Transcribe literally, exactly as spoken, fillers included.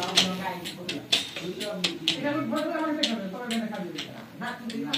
It's a good program.